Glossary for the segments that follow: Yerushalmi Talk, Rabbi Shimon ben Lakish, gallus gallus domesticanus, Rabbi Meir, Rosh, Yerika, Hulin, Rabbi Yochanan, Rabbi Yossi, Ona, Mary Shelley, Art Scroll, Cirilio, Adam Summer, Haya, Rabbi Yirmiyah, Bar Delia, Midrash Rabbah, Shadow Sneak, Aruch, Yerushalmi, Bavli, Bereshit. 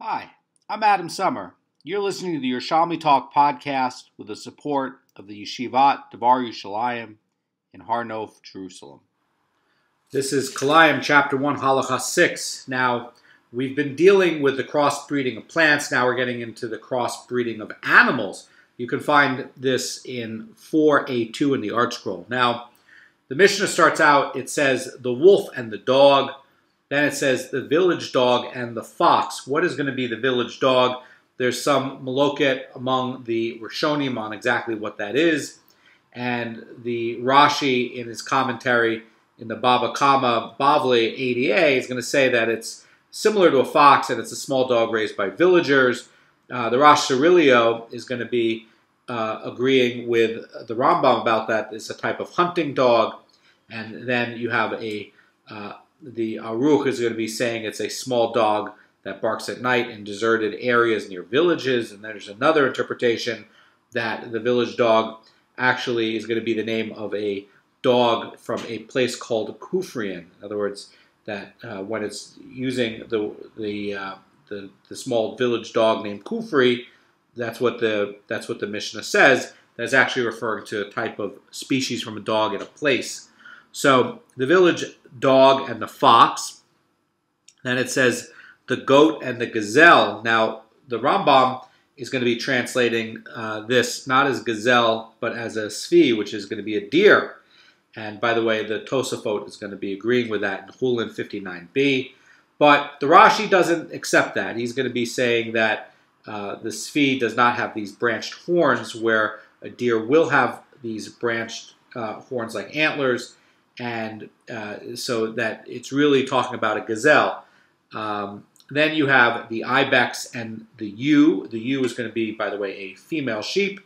Hi, I'm Adam Summer. You're listening to the Yerushalmi Talk podcast with the support of the Yeshivat devar Yishalayim in Har Nof, Jerusalem. This is Kilayim, Chapter 1, Halacha 6. Now, we've been dealing with the crossbreeding of plants. Now we're getting into the crossbreeding of animals. You can find this in 4a2 in the Art Scroll. Now, the Mishnah starts out, it says, the wolf and the dog. Then it says the village dog and the fox. What is going to be the village dog? There's some maloket among the Rishonim on exactly what that is. And the Rashi in his commentary in the Baba Kama, Bavli, ADA, is going to say that it's similar to a fox and it's a small dog raised by villagers. The Rosh Cirilio is going to be agreeing with the Rambam about that. It's a type of hunting dog. And then you have the Aruch is going to be saying it's a small dog that barks at night in deserted areas near villages. And there's another interpretation that the village dog actually is going to be the name of a dog from a place called Kufrian. In other words, that when it's using the small village dog named Kufri, that's what the Mishnah says. That's actually referring to a type of species from a dog in a place. So the village dog and the fox. Then it says the goat and the gazelle. Now, the Rambam is going to be translating this not as gazelle, but as a svi, which is going to be a deer. And by the way, the Tosafot is going to be agreeing with that in Hulin 59b. But the Rashi doesn't accept that. He's going to be saying that the svi does not have these branched horns, where a deer will have these branched horns like antlers. And so that it's really talking about a gazelle. Then you have the ibex and the ewe. The ewe is going to be, by the way, a female sheep.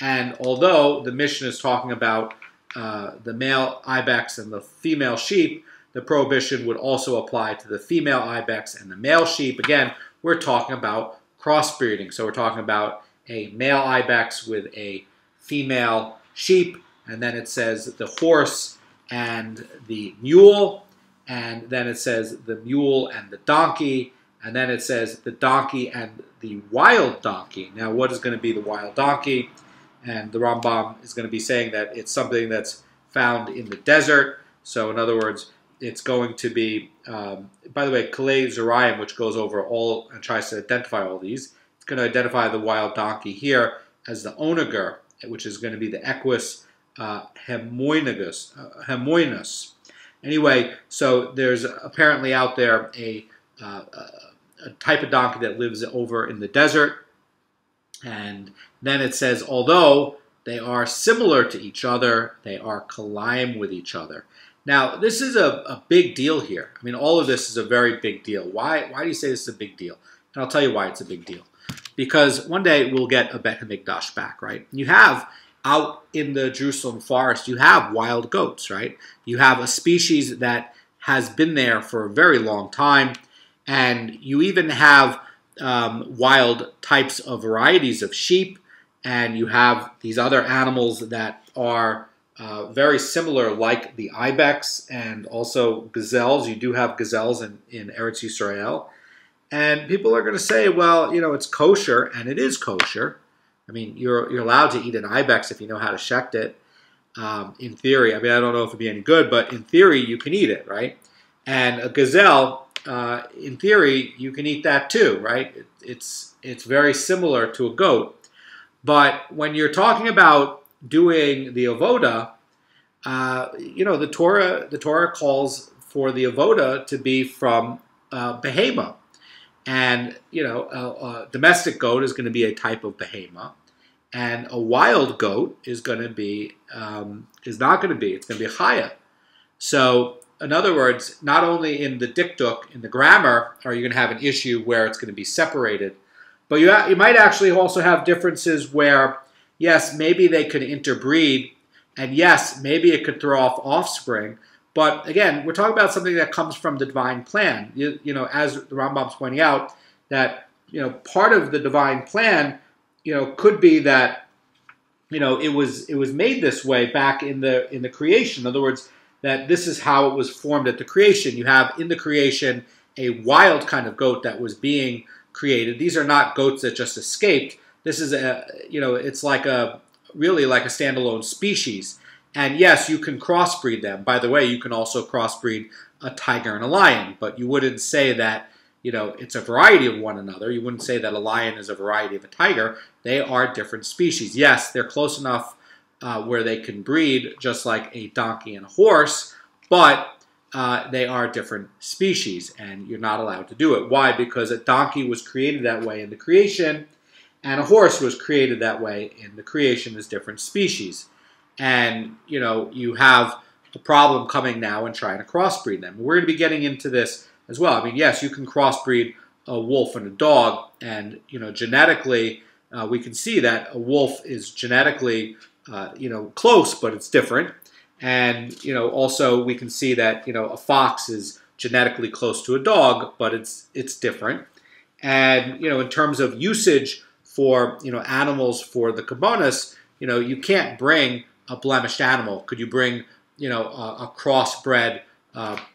And although the Mishnah is talking about the male ibex and the female sheep, the prohibition would also apply to the female ibex and the male sheep. Again, we're talking about crossbreeding. So we're talking about a male ibex with a female sheep. And then it says the horse and the mule, and then it says the mule and the donkey, and then it says the donkey and the wild donkey. Now, what is going to be the wild donkey? And the Rambam is going to be saying that it's something that's found in the desert. So, in other words, it's going to be, by the way, Kalei Zerayim, which goes over all and tries to identify all these, it's going to identify the wild donkey here as the onager, which is going to be the equus hemoinus. Anyway, so there's apparently out there a type of donkey that lives over in the desert. And then it says, although they are similar to each other, they are collime with each other. Now, this is a big deal here. I mean, all of this is a very big deal. Why do you say this is a big deal? And I'll tell you why it's a big deal. Because one day we'll get a Behemah back, right? You have, out in the Jerusalem forest, you have wild goats, right? You have a species that has been there for a very long time, and you even have wild types of varieties of sheep, and you have these other animals that are very similar, like the ibex and also gazelles. You do have gazelles in Eretz Yisrael. And people are going to say, well, you know, it's kosher, and it is kosher. I mean, you're allowed to eat an ibex if you know how to shecht it, in theory. I mean, I don't know if it'd be any good, but in theory, you can eat it, right? And a gazelle, in theory, you can eat that too, right? It's very similar to a goat. But when you're talking about doing the avoda, you know, the Torah calls for the avoda to be from behemah. And, you know, a domestic goat is going to be a type of behemah. And a wild goat is going to be, it's going to be haya. So, in other words, not only in the Diktuk, in the grammar, are you going to have an issue where it's going to be separated, but you might actually also have differences where, yes, maybe they could interbreed, and yes, maybe it could throw off offspring. But again, we're talking about something that comes from the divine plan. You know, as the Rambam's pointing out, that, you know, part of the divine plan, you know, could be that, you know, it was made this way back in the creation. In other words, that this is how it was formed at the creation. You have in the creation a wild kind of goat that was being created. These are not goats that just escaped. This is a, you know, it's like a, really like a standalone species. And yes, you can crossbreed them. By the way, you can also crossbreed a tiger and a lion, but you wouldn't say that, you know, it's a variety of one another. You wouldn't say that a lion is a variety of a tiger. They are different species. Yes, they're close enough where they can breed, just like a donkey and a horse, but they are different species, and you're not allowed to do it. Why? Because a donkey was created that way in the creation, and a horse was created that way in the creation as different species. And, you know, you have a problem coming now and trying to crossbreed them. We're going to be getting into this as well. I mean, yes, you can crossbreed a wolf and a dog, and, you know, genetically, we can see that a wolf is genetically, you know, close, but it's different. And, you know, also we can see that, you know, a fox is genetically close to a dog, but it's different. And, you know, in terms of usage for, you know, animals for the Kabbonis, you know, you can't bring a blemished animal. Could you bring, you know, a crossbred,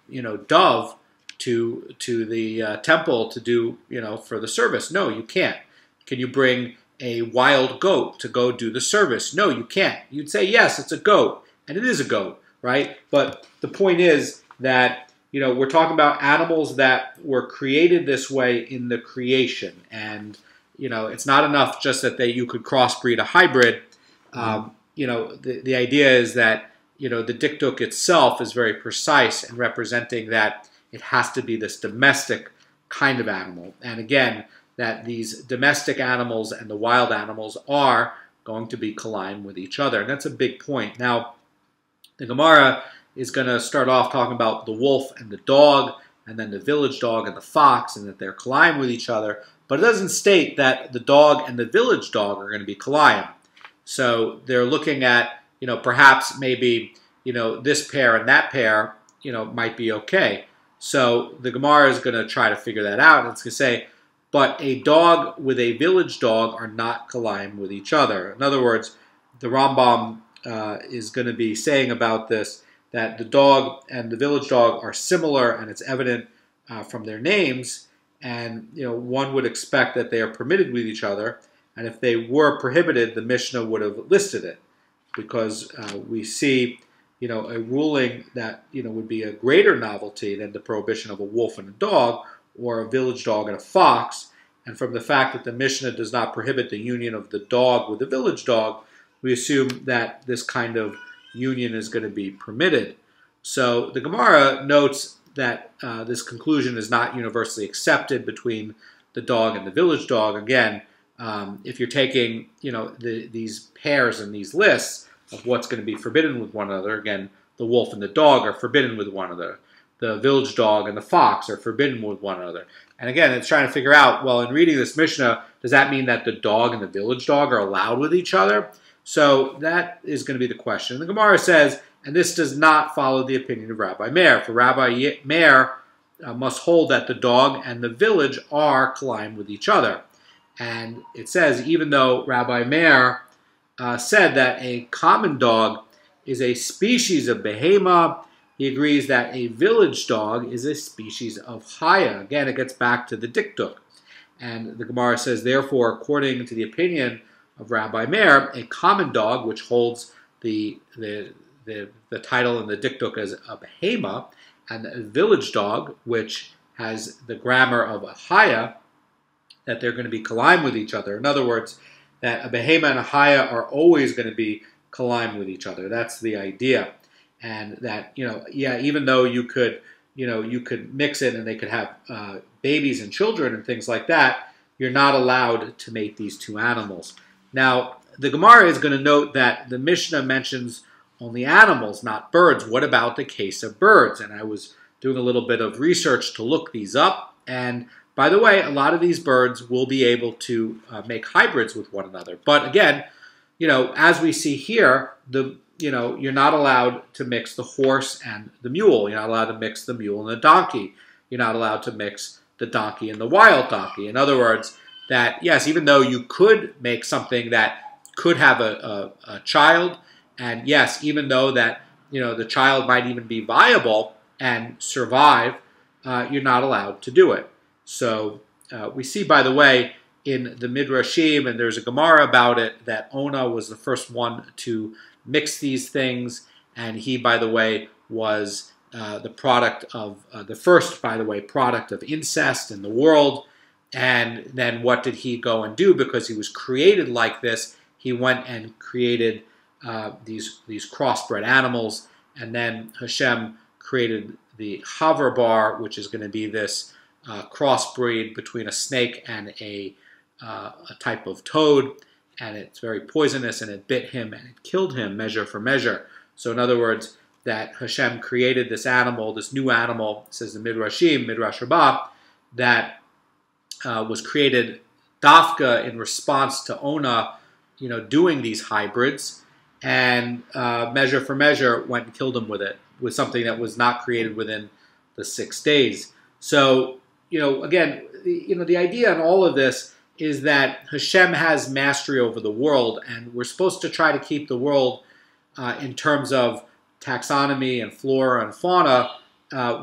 you know, dove to the temple to do, you know, for the service? No, you can't. Can you bring a wild goat to go do the service? No, you can't. You'd say, yes, it's a goat, and it is a goat, right? But the point is that, you know, we're talking about animals that were created this way in the creation, and, you know, it's not enough just that you could crossbreed a hybrid. You know, the idea is that, you know, the Diktuk itself is very precise in representing that it has to be this domestic kind of animal. And again, that these domestic animals and the wild animals are going to be Kilayim with each other. And that's a big point. Now, the Gemara is going to start off talking about the wolf and the dog, and then the village dog and the fox, and that they're Kilayim with each other. But it doesn't state that the dog and the village dog are going to be Kilayim. So they're looking at, you know, perhaps maybe, you know, this pair and that pair, you know, might be okay. So the Gemara is going to try to figure that out. It's going to say, but a dog with a village dog are not Kilayim with each other. In other words, the Rambam is going to be saying about this that the dog and the village dog are similar, and it's evident from their names. And, you know, one would expect that they are permitted with each other. And if they were prohibited, the Mishnah would have listed it, because we see, you know, a ruling that, you know, would be a greater novelty than the prohibition of a wolf and a dog, or a village dog and a fox. And from the fact that the Mishnah does not prohibit the union of the dog with the village dog, we assume that this kind of union is going to be permitted. So the Gemara notes that this conclusion is not universally accepted between the dog and the village dog. Again, if you're taking, you know, these pairs and these lists of what's going to be forbidden with one another, again, the wolf and the dog are forbidden with one another. The village dog and the fox are forbidden with one another. And again, it's trying to figure out, well, in reading this Mishnah, does that mean that the dog and the village dog are allowed with each other? So that is going to be the question. The Gemara says, and this does not follow the opinion of Rabbi Meir, for Rabbi Meir must hold that the dog and the village are Kilayim with each other. And it says, even though Rabbi Meir said that a common dog is a species of Behemah, he agrees that a village dog is a species of Haya. Again, it gets back to the Diktuk. And the Gemara says, therefore, according to the opinion of Rabbi Meir, a common dog, which holds the title in the Diktuk as a Behemah, and a village dog, which has the grammar of a Haya, that they're going to be Kilayim with each other. In other words, that a Behemah and a Haya are always going to be Kilayim with each other. That's the idea. And that, you know, yeah, even though you could, you know, you could mix it and they could have babies and children and things like that, you're not allowed to mate these two animals. Now, the Gemara is going to note that the Mishnah mentions only animals, not birds. What about the case of birds? And I was doing a little bit of research to look these up, and by the way, a lot of these birds will be able to make hybrids with one another. But again, you know, as we see here, you know, you're not allowed to mix the horse and the mule. You're not allowed to mix the mule and the donkey. You're not allowed to mix the donkey and the wild donkey. In other words, that yes, even though you could make something that could have a child, and yes, even though that, you know, the child might even be viable and survive, you're not allowed to do it. So We see, by the way, in the Midrashim, and there's a Gemara about it, that Ona was the first one to mix these things, and he, by the way, was the product of, the first, by the way, product of incest in the world. And then what did he go and do? Because he was created like this, he went and created these crossbred animals, and then Hashem created the Havarbar, which is going to be this crossbreed between a snake and a type of toad, and it's very poisonous, and it bit him and it killed him measure for measure. So in other words, that Hashem created this animal, this new animal, says the Midrashim, Midrash Rabbah, that was created dafka in response to Ona, you know, doing these hybrids, and measure for measure went and killed him with it, with something that was not created within the 6 days. So, you know, again, you know, the idea in all of this is that Hashem has mastery over the world, and we're supposed to try to keep the world in terms of taxonomy and flora and fauna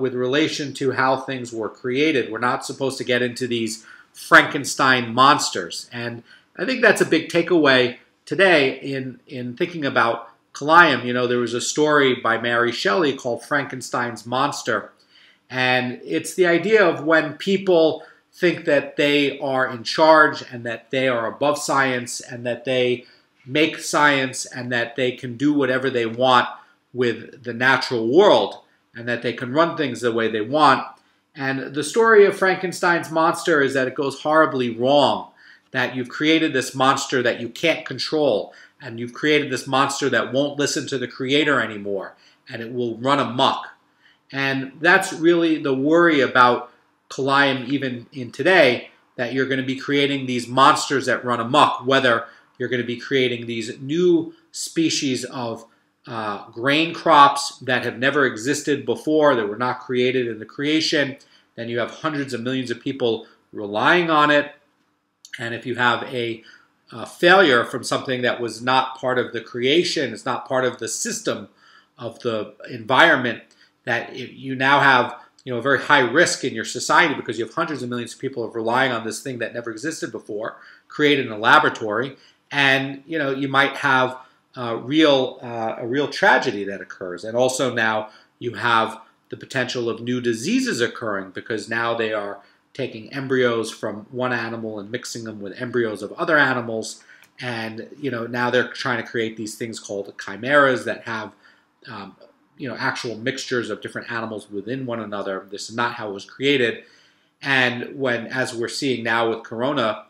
with relation to how things were created. We're not supposed to get into these Frankenstein monsters. And I think that's a big takeaway today in thinking about Kilayim. You know, there was a story by Mary Shelley called Frankenstein's Monster. And it's the idea of when people think that they are in charge and that they are above science and that they make science and that they can do whatever they want with the natural world and that they can run things the way they want. And the story of Frankenstein's monster is that it goes horribly wrong, that you've created this monster that you can't control, and you've created this monster that won't listen to the creator anymore, and it will run amok. And that's really the worry about Kilayim even in today, that you're going to be creating these monsters that run amok, whether you're going to be creating these new species of grain crops that have never existed before, that were not created in the creation. Then you have hundreds of millions of people relying on it. And if you have a failure from something that was not part of the creation, it's not part of the system of the environment, that you now have, you know, a very high risk in your society because you have hundreds of millions of people relying on this thing that never existed before, created in a laboratory, and you know you might have a real tragedy that occurs. And also now you have the potential of new diseases occurring because now they are taking embryos from one animal and mixing them with embryos of other animals, and you know now they're trying to create these things called chimeras that have you know, actual mixtures of different animals within one another. This is not how it was created. And when, as we're seeing now with Corona,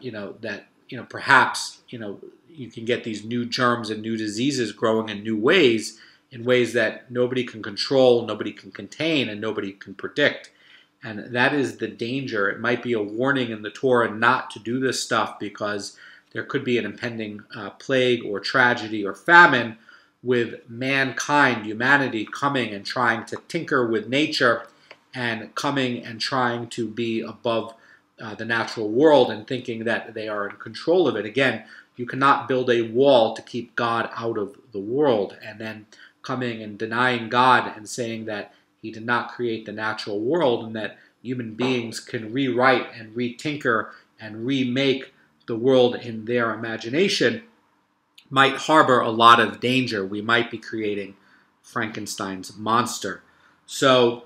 you know, that, you know, perhaps, you know, you can get these new germs and new diseases growing in new ways, in ways that nobody can control, nobody can contain, and nobody can predict. And that is the danger. It might be a warning in the Torah not to do this stuff because there could be an impending plague or tragedy or famine with mankind, humanity, coming and trying to tinker with nature and coming and trying to be above the natural world and thinking that they are in control of it. Again, you cannot build a wall to keep God out of the world and then coming and denying God and saying that he did not create the natural world and that human beings can rewrite and retinker and remake the world in their imagination might harbor a lot of danger. We might be creating Frankenstein's monster. So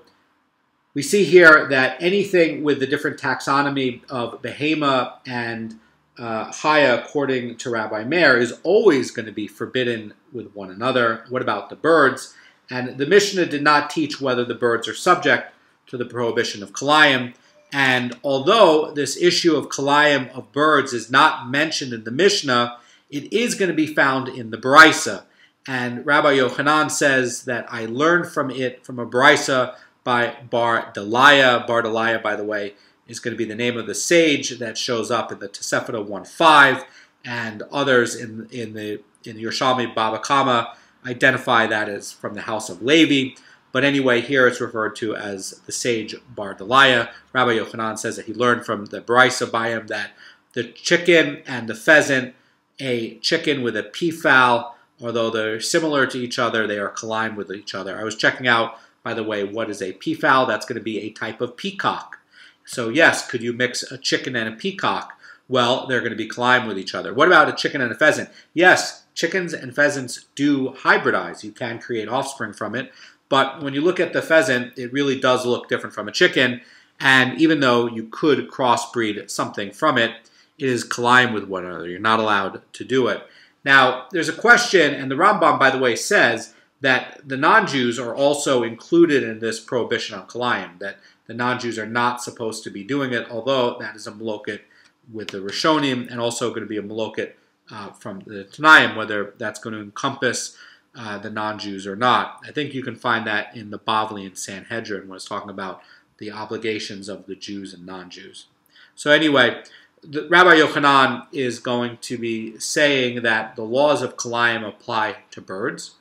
we see here that anything with the different taxonomy of Behemah and Haya, according to Rabbi Meir, is always going to be forbidden with one another. What about the birds? And the Mishnah did not teach whether the birds are subject to the prohibition of Kilayim. And although this issue of Kilayim of birds is not mentioned in the Mishnah, it is going to be found in the b'risa. And Rabbi Yochanan says that I learned from it, from a b'risa by Bar Delia. Bar Delia, by the way, is going to be the name of the sage that shows up in the Tosefta 1.5, and others in the Yerushalmi Baba Kama identify that as from the house of Levi. But anyway, here it's referred to as the sage Bar Delia. Rabbi Yochanan says that he learned from the b'risa by him that the chicken and the pheasant, a chicken with a peafowl, although they're similar to each other, they are colliding with each other. I was checking out, by the way, what is a peafowl? That's going to be a type of peacock. So yes, could you mix a chicken and a peacock? Well, they're going to be colliding with each other. What about a chicken and a pheasant? Yes, chickens and pheasants do hybridize. You can create offspring from it. But when you look at the pheasant, it really does look different from a chicken. And even though you could crossbreed something from it, it is colliding with one another. You're not allowed to do it. Now, there's a question, and the Rambam, by the way, says that the non-Jews are also included in this prohibition on Kilayim, that the non-Jews are not supposed to be doing it, although that is a maloket with the Rishonim and also going to be a maloket from the Tanaim, whether that's going to encompass the non-Jews or not. I think you can find that in the Bavli and Sanhedrin when it's talking about the obligations of the Jews and non-Jews. So anyway, Rabbi Yochanan is going to be saying that the laws of Kilayim apply to birds.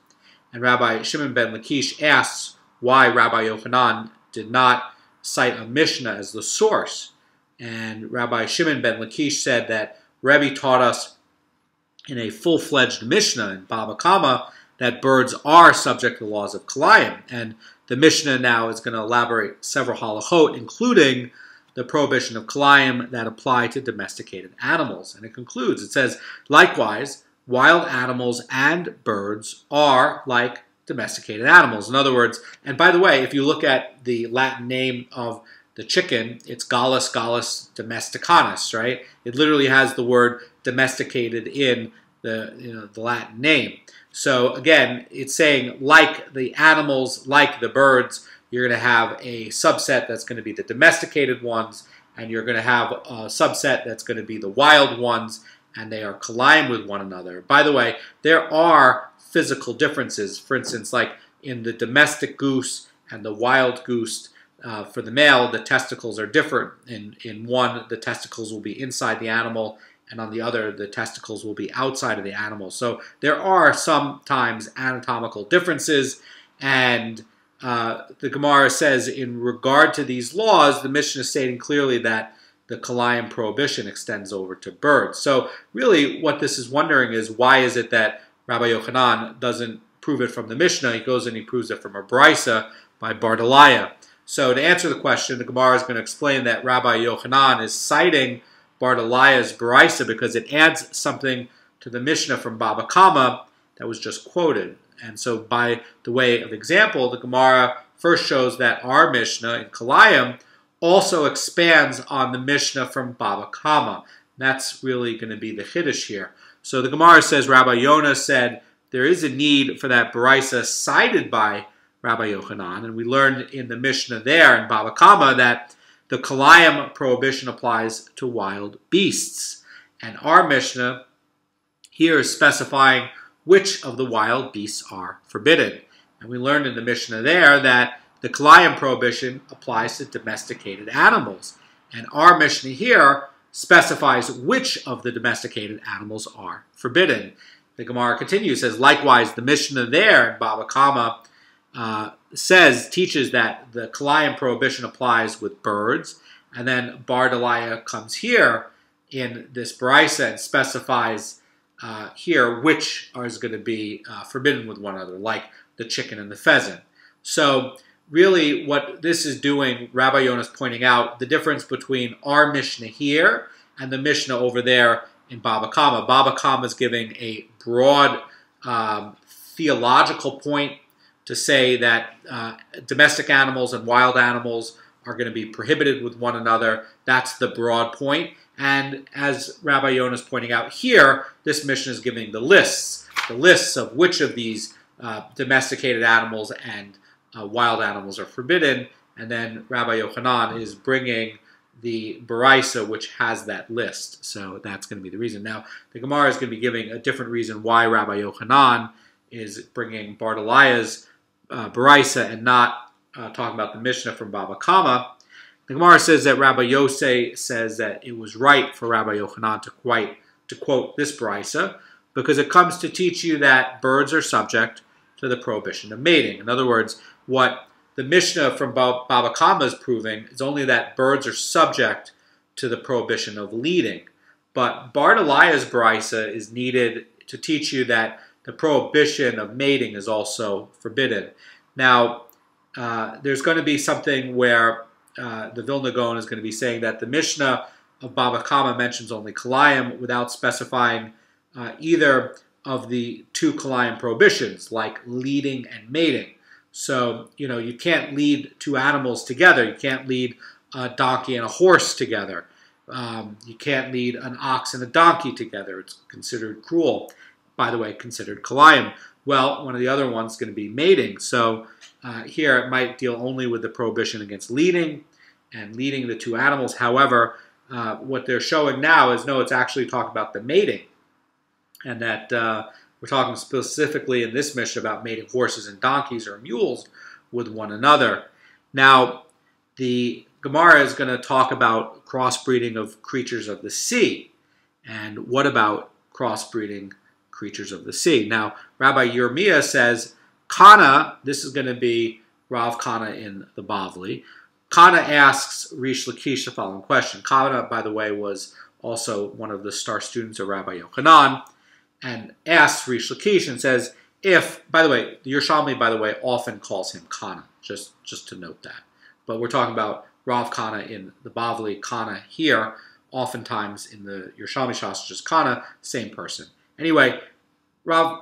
And Rabbi Shimon ben Lakish asks why Rabbi Yochanan did not cite a Mishnah as the source. And Rabbi Shimon ben Lakish said that Rebbe taught us in a full-fledged Mishnah in Baba Kama that birds are subject to the laws of Kilayim. And the Mishnah now is going to elaborate several halachot, including the prohibition of Kilayim that apply to domesticated animals. And it concludes, it says, likewise, wild animals and birds are like domesticated animals. In other words, and by the way, if you look at the Latin name of the chicken, it's Gallus Gallus domesticanus, right? It literally has the word domesticated in the, the Latin name. So again, it's saying like the animals, like the birds, you're going to have a subset that's going to be the domesticated ones, and you're going to have a subset that's going to be the wild ones, and they are colliding with one another. By the way, there are physical differences. For instance, like in the domestic goose and the wild goose, for the male, the testicles are different. In one, the testicles will be inside the animal, and on the other, the testicles will be outside of the animal. So there are sometimes anatomical differences, and the Gemara says, in regard to these laws, the Mishnah is stating clearly that the Kilayim prohibition extends over to birds. So really what this is wondering is, why is it that Rabbi Yochanan doesn't prove it from the Mishnah? He goes and he proves it from a b'risa by Bar Delia. So to answer the question, the Gemara is going to explain that Rabbi Yochanan is citing Bar Delia's b'risa because it adds something to the Mishnah from Baba Kama that was just quoted. And so by the way of example, the Gemara first shows that our Mishnah in Kilayim also expands on the Mishnah from Baba Kama. That's really going to be the Chiddush here. So the Gemara says, Rabbi Yona said there is a need for that b'risa cited by Rabbi Yochanan. And we learned in the Mishnah there in Baba Kama that the Kilayim prohibition applies to wild beasts. And our Mishnah here is specifying which of the wild beasts are forbidden. And we learned in the Mishnah there that the Kilayim prohibition applies to domesticated animals. And our Mishnah here specifies which of the domesticated animals are forbidden. The Gemara continues, says, likewise, the Mishnah there in Baba Kama teaches that the Kilayim prohibition applies with birds. And then Bar Delia comes here in this b'risa and specifies here which are going to be forbidden with one another, like the chicken and the pheasant. So really what this is doing, Rabbi Yona is pointing out the difference between our Mishnah here and the Mishnah over there in Baba Kama. Baba Kama is giving a broad theological point to say that domestic animals and wild animals are going to be prohibited with one another. That's the broad point. And as Rabbi Yona is pointing out here, this Mishnah is giving the lists of which of these domesticated animals and wild animals are forbidden. And then Rabbi Yochanan is bringing the b'risa, which has that list. So that's going to be the reason. Now, the Gemara is going to be giving a different reason why Rabbi Yochanan is bringing Bar Delia's b'risa and not talking about the Mishnah from Baba Kama. The Gemara says that Rabbi Yose says that it was right for Rabbi Yochanan to quote this b'risa because it comes to teach you that birds are subject to the prohibition of mating. In other words, what the Mishnah from Baba Kama is proving is only that birds are subject to the prohibition of leading. But Bar Delia's b'risa is needed to teach you that the prohibition of mating is also forbidden. Now, there's going to be something where the Vilna Gaon is going to be saying that the Mishnah of Baba Kama mentions only Kilayim without specifying either of the two Kilayim prohibitions, like leading and mating. So, you know, you can't lead two animals together. You can't lead a donkey and a horse together. You can't lead an ox and a donkey together. It's considered cruel. By the way, considered Kilayim. Well, one of the other ones is going to be mating. So here it might deal only with the prohibition against leading and leading the two animals. However, what they're showing now is, no, it's actually talking about the mating. And that we're talking specifically in this Mishnah about mating horses and donkeys or mules with one another. Now, the Gemara is going to talk about crossbreeding of creatures of the sea. And what about crossbreeding creatures of the sea? Now, Rabbi Yirmiyah says, Kana, this is going to be Rav Kana in the Bavli. Kana asks Rish Lakish the following question. Kana, by the way, was also one of the star students of Rabbi Yochanan, and asks Rish Lakish and says, if, by the way, the Yerushalmi, by the way, often calls him Kana, just to note that. But we're talking about Rav Kana in the Bavli, Kana here, oftentimes in the Yerushalmi Shastra, just Kana, same person. Anyway, Rav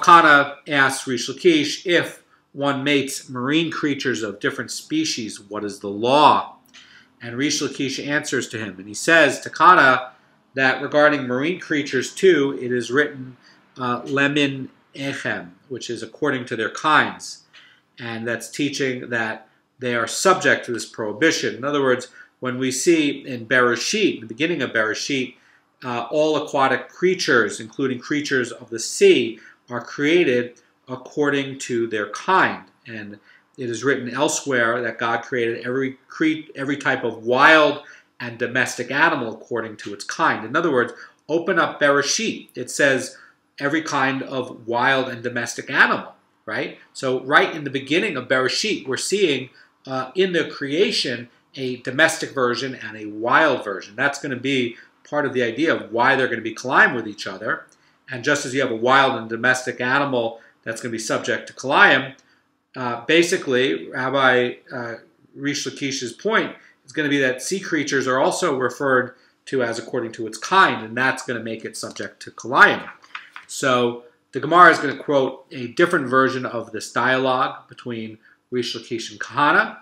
Kana asks Rish Lakish, if one mates marine creatures of different species, what is the law? And Rish Lakish answers to him, and he says to Kana that regarding marine creatures too, it is written lemin echem, which is according to their kinds. And that's teaching that they are subject to this prohibition. In other words, when we see in Bereshit, the beginning of Bereshit, all aquatic creatures, including creatures of the sea, are created according to their kind. And it is written elsewhere that God created every type of wild and domestic animal according to its kind. In other words, open up Bereshit. It says every kind of wild and domestic animal, right? So right in the beginning of Bereshit, we're seeing in the creation a domestic version and a wild version. That's going to be part of the idea of why they're going to be Kilayim with each other. And just as you have a wild and domestic animal that's going to be subject to Kilayim, basically, Rabbi Rish Lakish's point is going to be that sea creatures are also referred to as according to its kind, and that's going to make it subject to Kilayim. So the Gemara is going to quote a different version of this dialogue between Rish Lakish and Kana.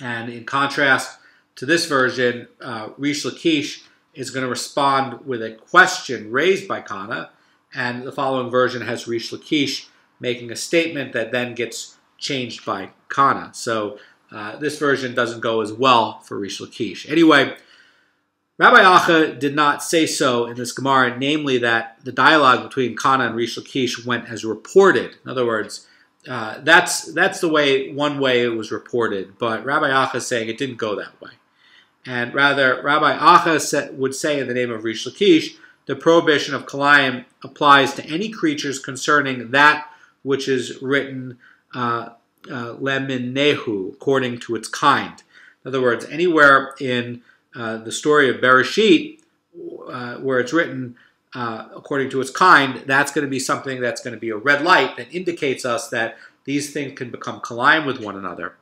And in contrast to this version, Rish Lakish is going to respond with a question raised by Kana, and the following version has Rish Lakish making a statement that then gets changed by Kana. So this version doesn't go as well for Rish Lakish. Anyway, Rabbi Acha did not say so in this Gemara, namely that the dialogue between Kana and Rish Lakish went as reported. In other words, that's the way, one way it was reported, but Rabbi Acha is saying it didn't go that way. And rather, Rabbi Acha would say in the name of Rish Lakish, the prohibition of Kilayim applies to any creatures concerning that which is written leminehu, according to its kind. In other words, anywhere in the story of Bereshit where it's written according to its kind, that's going to be something that's going to be a red light that indicates us that these things can become Kilayim with one another.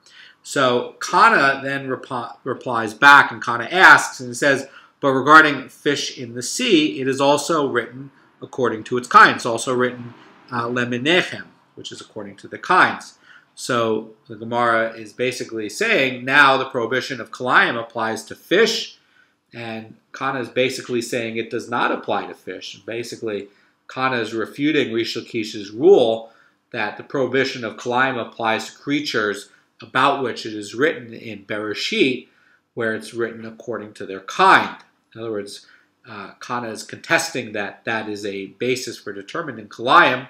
So Kana then replies back, and Kana asks, and says, but regarding fish in the sea, it is also written according to its kind. It's also written leminechem, which is according to the kinds. So the Gemara is basically saying now the prohibition of Kilayim applies to fish, and Kana is basically saying it does not apply to fish. Basically, Kana is refuting Rish Lakish's rule that the prohibition of Kilayim applies to creatures about which it is written in Bereshit, where it's written according to their kind. In other words, Kana is contesting that that is a basis for determining Kilayim.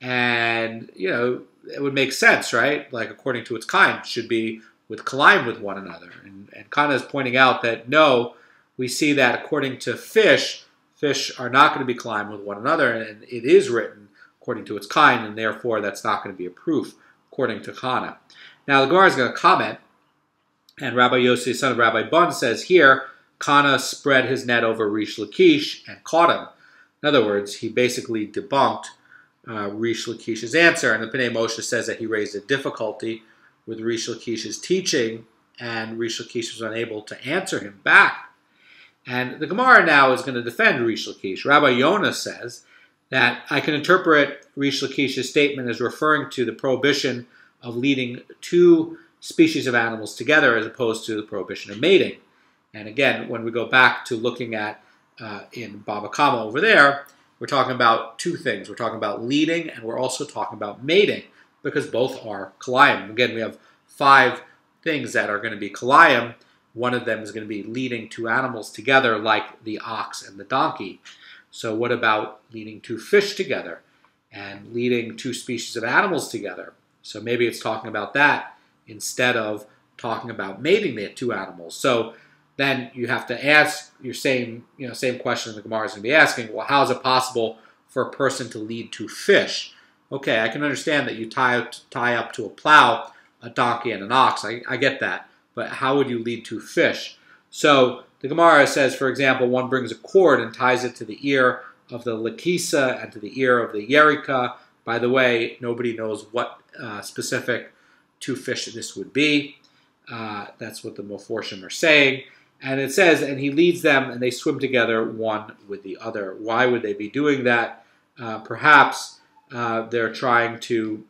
And, you know, it would make sense, right? Like, according to its kind, should be with Kilayim with one another. And Kana is pointing out that, no, we see that according to fish, fish are not going to be Kilayim with one another, and it is written according to its kind, and therefore that's not going to be a proof, according to Kana. Now, the Gemara is going to comment, and Rabbi Yossi, son of Rabbi Bun, says here, Kana spread his net over Rish Lakish and caught him. In other words, he basically debunked Rish Lakish's answer. And the Pnei Moshe says that he raised a difficulty with Rish Lakish's teaching and Rish Lakish was unable to answer him back. And the Gemara now is going to defend Rish Lakish. Rabbi Yona says that I can interpret Rish Lakish's statement as referring to the prohibition of leading two species of animals together as opposed to the prohibition of mating. And again, when we go back to looking at in Baba Kama over there, we're talking about two things. We're talking about leading, and we're also talking about mating, because both are Kilayim. Again, we have five things that are going to be Kilayim. One of them is going to be leading two animals together, like the ox and the donkey. So what about leading two fish together and leading two species of animals together? So maybe it's talking about that instead of talking about mating the two animals. So then you have to ask your same question the Gemara is going to be asking. Well, how is it possible for a person to lead two fish? Okay, I can understand that you tie up to a plow a donkey and an ox. I get that. But how would you lead two fish? So the Gemara says, for example, one brings a cord and ties it to the ear of the Lakisa and to the ear of the Yerika. By the way, nobody knows what specific two fish this would be. That's what the Meforshim are saying. And it says, and he leads them, and they swim together one with the other. Why would they be doing that? Perhaps they're trying to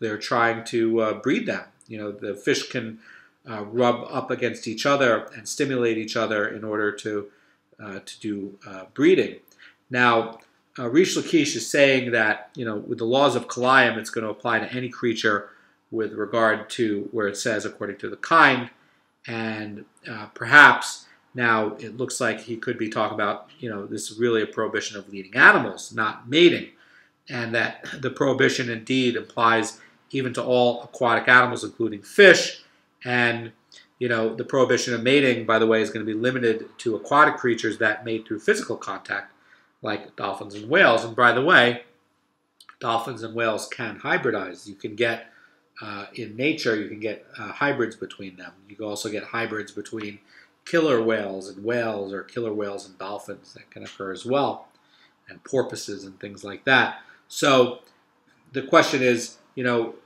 breed them. You know, the fish can rub up against each other and stimulate each other in order to do breeding. Now, Rish Lakish is saying that, you know, with the laws of Kilayim, it's going to apply to any creature with regard to where it says according to the kind. And perhaps now it looks like he could be talking about, you know, this is really a prohibition of leading animals, not mating, and that the prohibition indeed applies even to all aquatic animals, including fish. And, you know, the prohibition of mating, by the way, is going to be limited to aquatic creatures that mate through physical contact, like dolphins and whales. And by the way, dolphins and whales can hybridize. You can get in nature, you can get hybrids between them. You can also get hybrids between killer whales and whales, or killer whales and dolphins. That can occur as well, and porpoises and things like that. So the question is, you know,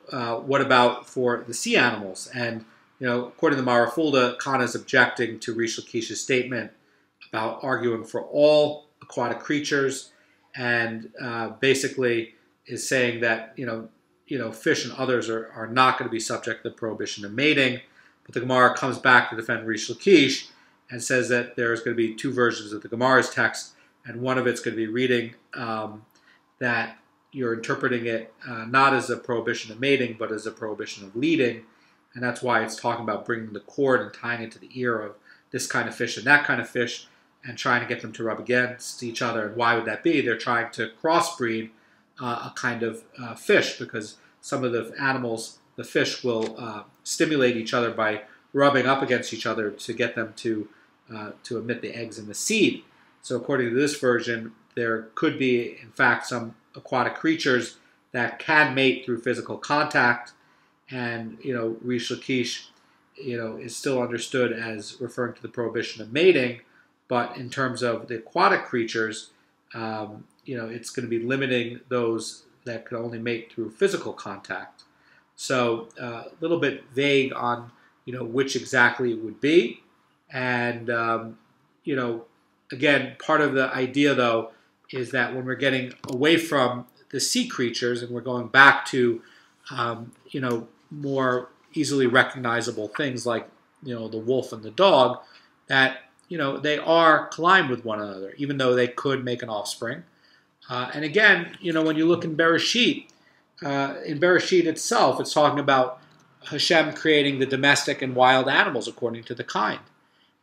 what about for the sea animals? And, you know, according to the Marafulda, Kana is objecting to Rish Lakish's statement about arguing for all aquatic creatures, and basically is saying that, you know, fish and others are not going to be subject to the prohibition of mating. But the Gemara comes back to defend Rish Lakish and says that there's going to be two versions of the Gemara's text, and one of it's going to be reading that you're interpreting it not as a prohibition of mating, but as a prohibition of leading, and that's why it's talking about bringing the cord and tying it to the ear of this kind of fish and that kind of fish and trying to get them to rub against each other. And why would that be? They're trying to crossbreed a kind of fish, because some of the animals, the fish, will stimulate each other by rubbing up against each other to get them to emit the eggs and the seed. So according to this version, there could be, in fact, some aquatic creatures that can mate through physical contact, and, you know, Rish Lakish, you know, is still understood as referring to the prohibition of mating, but in terms of the aquatic creatures, you know, it's going to be limiting those that could only mate through physical contact. So a little bit vague on, you know, which exactly it would be. And, you know, again, part of the idea, though, is that when we're getting away from the sea creatures and we're going back to, you know, more easily recognizable things like, you know, the wolf and the dog, that, you know, they are colliding with one another, even though they could make an offspring. And again, you know, when you look in Bereshit itself, it's talking about Hashem creating the domestic and wild animals according to the kind.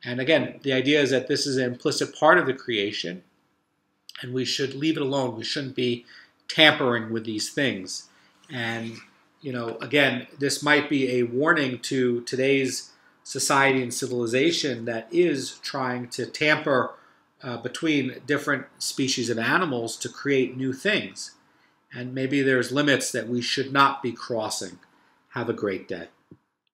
And again, the idea is that this is an implicit part of the creation, and we should leave it alone. We shouldn't be tampering with these things. And, you know, again, this might be a warning to today's society and civilization that is trying to tamper between different species of animals to create new things. And maybe there's limits that we should not be crossing. Have a great day.